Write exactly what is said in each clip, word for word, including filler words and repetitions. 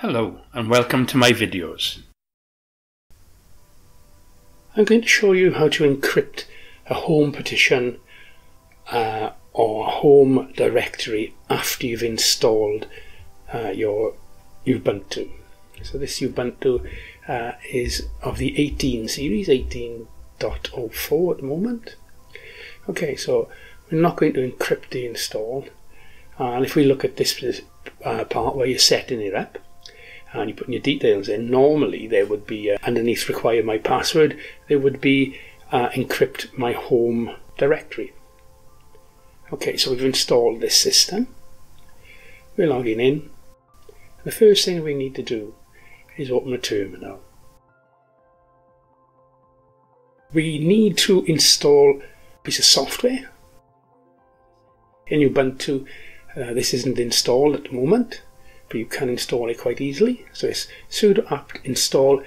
Hello and welcome to my videos. I'm going to show you how to encrypt a home partition uh, or a home directory after you've installed uh, your Ubuntu. So this Ubuntu uh, is of the eighteen series, eighteen point oh four at the moment. Okay, so we're not going to encrypt the install, uh, and if we look at this uh, part where you're setting it up and you're putting your details in, normally there would be, uh, underneath require my password, there would be uh, encrypt my home directory. Okay, so we've installed this system. We're logging in. The first thing we need to do is open a terminal. We need to install a piece of software. In Ubuntu, uh, this isn't installed at the moment, but you can install it quite easily. So it's sudo apt install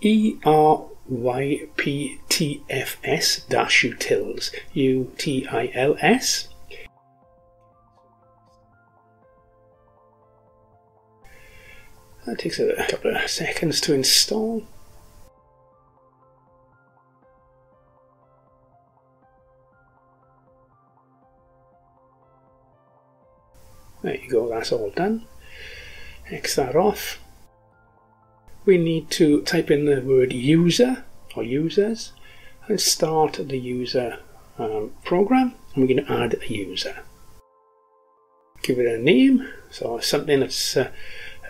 E R Y P T F S dash utils, U T I L S. That takes a couple of seconds to install. There you go, that's all done. X that off. We need to type in the word user or users and start the user um, program, and we're going to add a user. Give it a name, so something that's uh,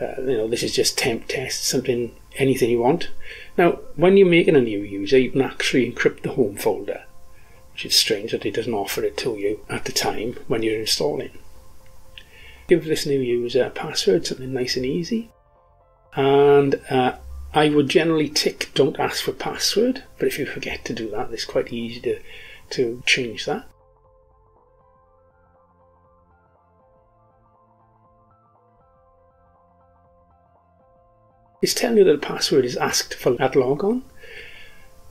uh, you know, this is just temp test, something, anything you want. Now when you're making a new user, you can actually encrypt the home folder, which is strange that it doesn't offer it to you at the time when you're installing. Give this new user a password, something nice and easy. And uh, I would generally tick don't ask for password, but if you forget to do that, it's quite easy to, to change that. It's telling you that the password is asked for at logon.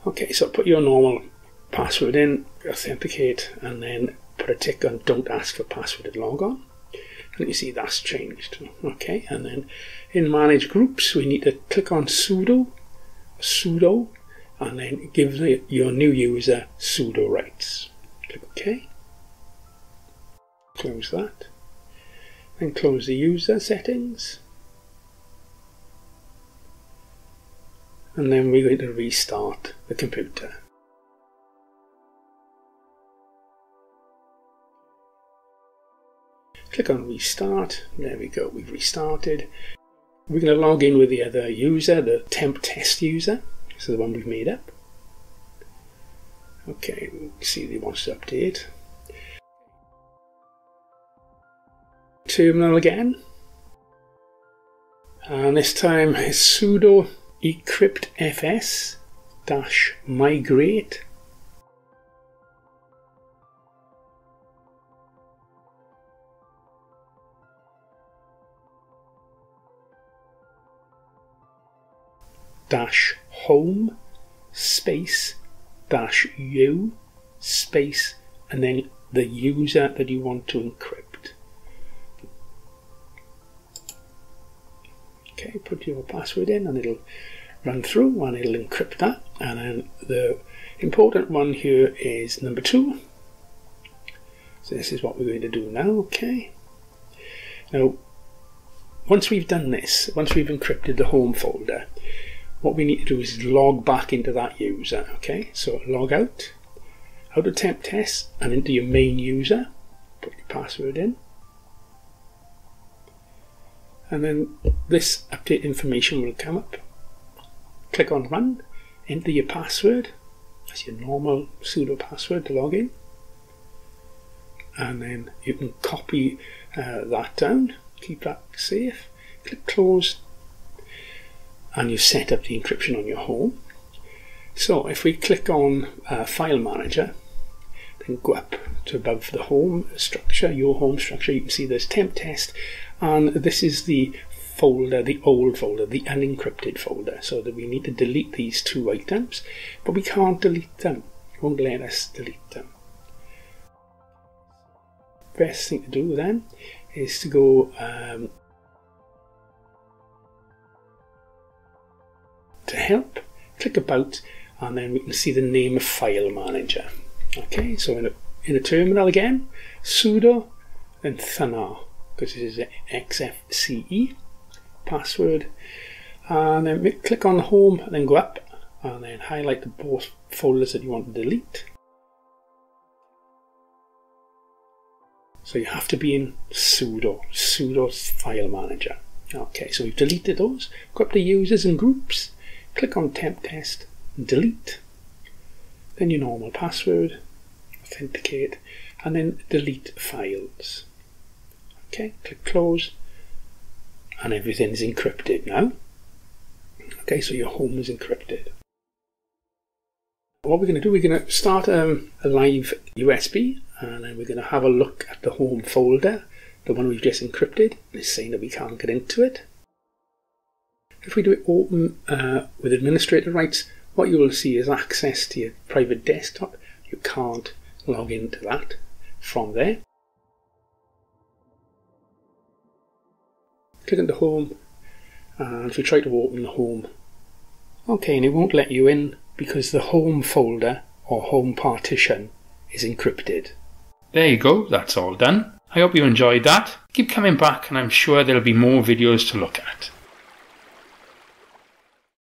Okay, so put your normal password in, authenticate, and then put a tick on don't ask for password at logon. And you see that's changed. Okay, and then in manage groups we need to click on sudo sudo and then give the, your new user sudo rights. Click OK. Close that. Then close the user settings. And then we're going to restart the computer. Click on restart. There we go, we've restarted. We're going to log in with the other user, the temp test user. So the one we've made up. Okay, we'll see that it wants to update. Terminal again. And this time it's sudo ecryptfs-migrate-home. dash home space dash u space and then the user that you want to encrypt. Okay, put your password in and it'll run through and it'll encrypt that. And then the important one here is number two. So this is what we're going to do now. Okay, now once we've done this, once we've encrypted the home folder, what we need to do is log back into that user. Okay, so log out, out of temp test and into your main user, put your password in, and then this update information will come up. Click on run, enter your password, that's your normal sudo password to log in, and then you can copy uh, that down, keep that safe, click close, and you set up the encryption on your home. So if we click on uh, File Manager, then go up to above the home structure, your home structure, you can see there's temp test, and this is the folder, the old folder, the unencrypted folder, so that we need to delete these two items, but we can't delete them, it won't let us delete them. Best thing to do then is to go um, to help, click about, and then we can see the name of file manager. Okay, so in a, in a terminal again, sudo and thunar, because this is X F C E password, and then click on home and then go up and then highlight the both folders that you want to delete. So you have to be in sudo, sudo file manager. Okay, so we've deleted those. Go up to users and groups, click on temp test, delete, then your normal password, authenticate, and then delete files. Okay, click close, and everything is encrypted now. Okay, so your home is encrypted. What we're going to do, we're going to start um, a live U S B, and then we're going to have a look at the home folder, the one we've just encrypted. It's saying that we can't get into it. If we do it open uh, with administrator rights, what you will see is access to your private desktop. You can't log into that from there. Click on the home, and if we try to open the home, okay, and it won't let you in because the home folder or home partition is encrypted. There you go, that's all done. I hope you enjoyed that. Keep coming back and I'm sure there'll be more videos to look at.